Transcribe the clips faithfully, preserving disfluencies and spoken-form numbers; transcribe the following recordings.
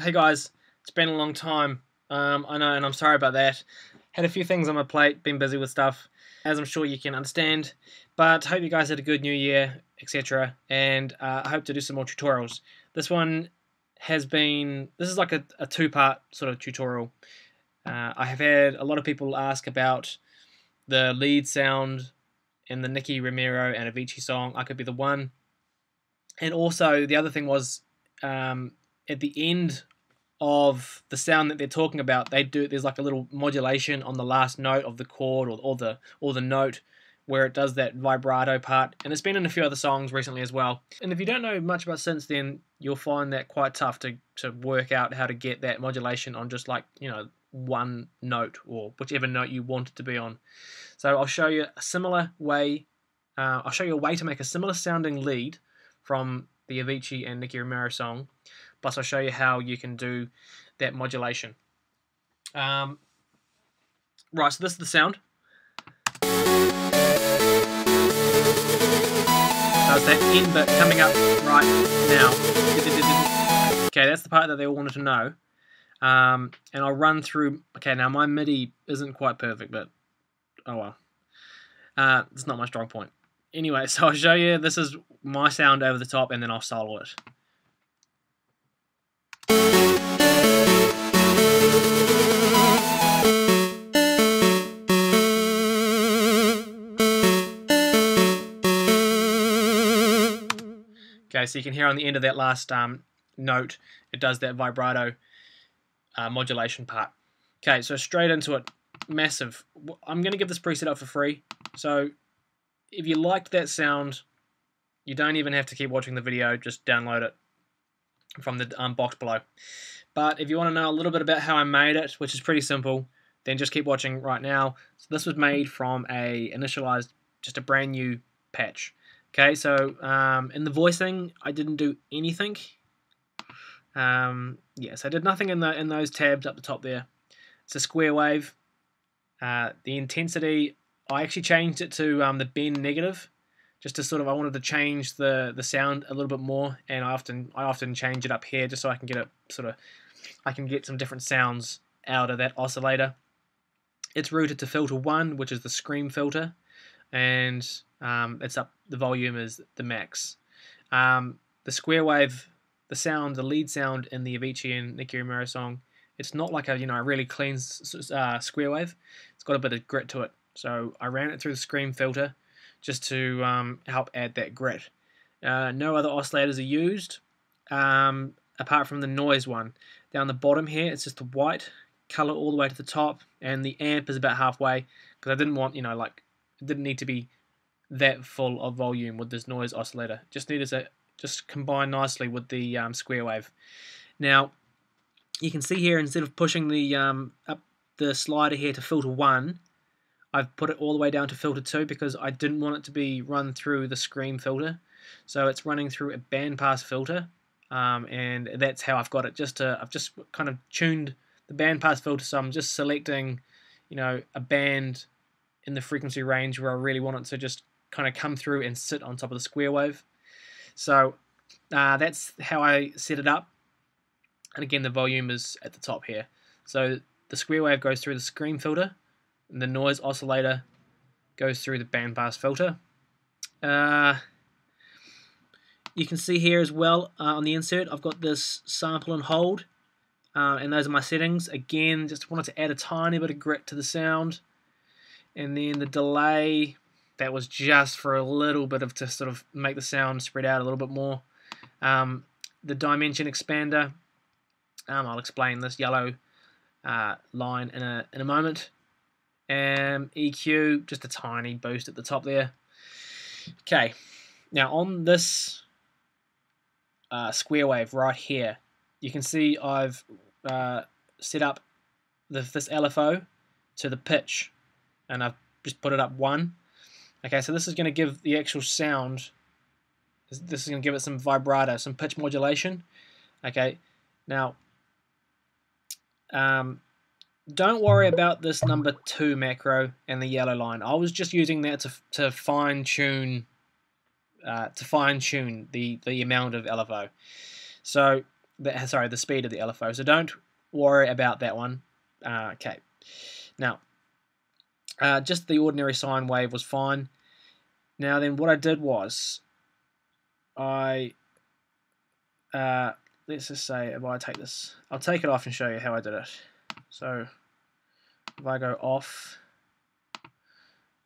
Hey guys, it's been a long time. Um, I know, and I'm sorry about that. Had a few things on my plate, been busy with stuff, as I'm sure you can understand. But hope you guys had a good new year, et cetera. And uh, I hope to do some more tutorials. This one has been, this is like a, a two-part sort of tutorial. Uh, I have had a lot of people ask about the lead sound in the Nicky Romero and Avicii song, I Could Be The One. And also, the other thing was, um, at the end of the sound that they're talking about, they do there's like a little modulation on the last note of the chord or, or the or the note where it does that vibrato part, and it's been in a few other songs recently as well. And if you don't know much about synths, then you'll find that quite tough to, to work out how to get that modulation on just like, you know, one note or whichever note you want it to be on. So I'll show you a similar way, uh, I'll show you a way to make a similar sounding lead from the Avicii and Nicky Romero song, plus I'll show you how you can do that modulation. Um, right, so this is the sound. That's that end bit coming up right now. Okay, that's the part that they all wanted to know. Um, and I'll run through... Okay, now my MIDI isn't quite perfect, but... Oh well. Uh, it's not my strong point. Anyway, so I'll show you, this is my sound over the top, and then I'll solo it. Okay, so you can hear on the end of that last um, note, it does that vibrato uh, modulation part. Okay, so straight into it, Massive. I'm going to give this preset up for free, so if you liked that sound, you don't even have to keep watching the video, just download it from the um, box below. But if you want to know a little bit about how I made it, which is pretty simple, then just keep watching right now. So this was made from a initialized, just a brand new patch. Okay, so um, in the voicing, I didn't do anything. Um, yes, yeah, so I did nothing in, the, in those tabs up the top there. It's a square wave. Uh, the intensity, I actually changed it to um, the bend negative, just to sort of, I wanted to change the the sound a little bit more, and I often I often change it up here just so I can get it sort of, I can get some different sounds out of that oscillator. It's routed to filter one, which is the scream filter, and um, it's up, the volume is the max. Um, the square wave, the sound, the lead sound in the Avicii and Nicky Romero song, it's not like a you know a really clean uh, square wave. It's got a bit of grit to it. So I ran it through the scream filter just to um, help add that grit. Uh, no other oscillators are used um, apart from the noise one. Down the bottom here, it's just the white color all the way to the top, and the amp is about halfway because I didn't want, you know, like, it didn't need to be that full of volume with this noise oscillator. Just needed to just combine nicely with the um, square wave. Now, you can see here, instead of pushing the um, up the slider here to filter one, I've put it all the way down to filter two because I didn't want it to be run through the scream filter. So it's running through a bandpass filter, um, and that's how I've got it. Just to, I've just kind of tuned the bandpass filter, so I'm just selecting, you know, a band in the frequency range where I really want it to just kind of come through and sit on top of the square wave. So uh, that's how I set it up. And again, the volume is at the top here. So the square wave goes through the scream filter, and the noise oscillator goes through the bandpass filter. Uh, you can see here as well uh, on the insert, I've got this sample and hold, uh, and those are my settings. Again, just wanted to add a tiny bit of grit to the sound. And then the delay, that was just for a little bit of, to sort of make the sound spread out a little bit more. Um, the dimension expander, um, I'll explain this yellow uh, line in a, in a moment. Um, E Q, just a tiny boost at the top there. Okay, now on this uh, square wave right here, you can see I've uh, set up the, this L F O to the pitch, and I've just put it up one. Okay, so this is going to give the actual sound, this is going to give it some vibrato, some pitch modulation. Okay, now, um, don't worry about this number two macro and the yellow line. I was just using that to to fine tune, uh, to fine tune the the amount of L F O. So the, sorry, the speed of the L F O. So don't worry about that one. Uh, okay. Now, uh, just the ordinary sine wave was fine. Now then, what I did was, I, uh, let's just say, if I take this, I'll take it off and show you how I did it. So, if I go off,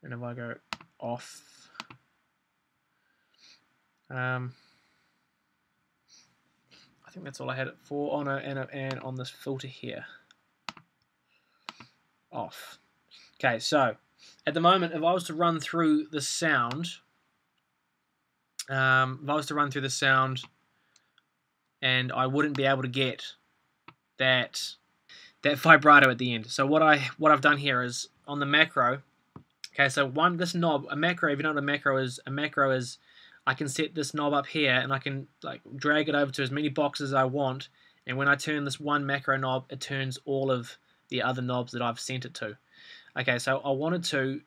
and if I go off, um, I think that's all I had it for. Oh no, and, and on this filter here, off. Okay, so at the moment, if I was to run through the sound, um, if I was to run through the sound, and I wouldn't be able to get that that vibrato at the end. So what I what I've done here is on the macro. Okay, so one this knob, a macro. If you know what a macro is, a macro is I can set this knob up here, and I can like drag it over to as many boxes as I want. And when I turn this one macro knob, it turns all of the other knobs that I've sent it to. Okay, so I wanted to,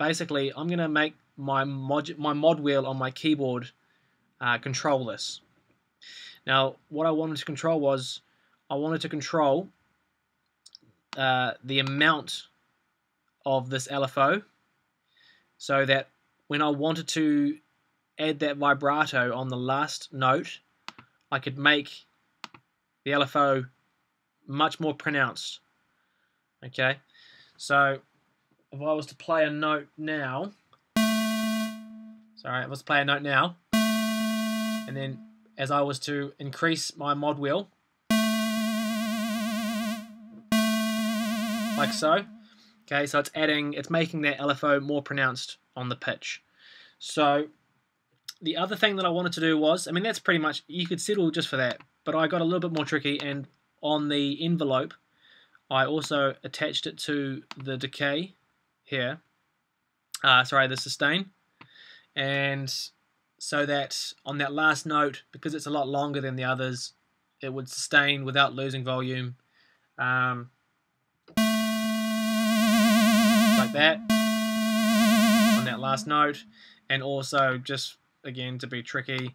basically, I'm going to make my mod, my mod wheel on my keyboard uh, control this. Now, what I wanted to control was, I wanted to control uh, the amount of this L F O, so that when I wanted to add that vibrato on the last note, I could make the L F O much more pronounced. Okay, so if I was to play a note now, sorry, I was to play a note now, and then as I was to increase my mod wheel, like so. Okay, so it's adding, it's making that L F O more pronounced on the pitch. So the other thing that I wanted to do was, I mean, that's pretty much, you could settle just for that, but I got a little bit more tricky, and on the envelope, I also attached it to the decay here, uh, sorry, the sustain, and so that on that last note, because it's a lot longer than the others, it would sustain without losing volume, um, like that, on that last note, and also just, again, to be tricky,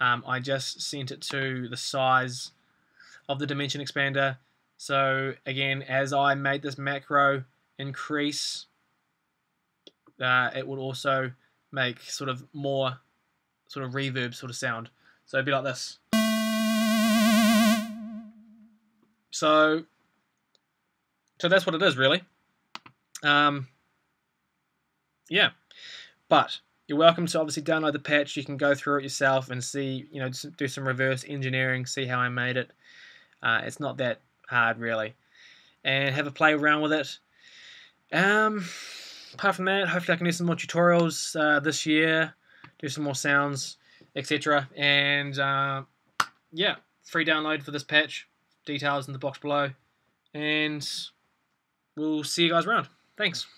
um, I just sent it to the size of the dimension expander. So again, as I made this macro increase, uh, it would also make sort of more sort of reverb sort of sound. So it'd be like this. So, so that's what it is really. Um, yeah, but you're welcome to obviously download the patch. You can go through it yourself and see, you know, just do some reverse engineering, see how I made it. Uh, it's not that hard really, and have a play around with it. Um, apart from that, hopefully I can do some more tutorials uh, this year, do some more sounds, et cetera. And uh, yeah, free download for this patch, details in the box below, and we'll see you guys around. Thanks.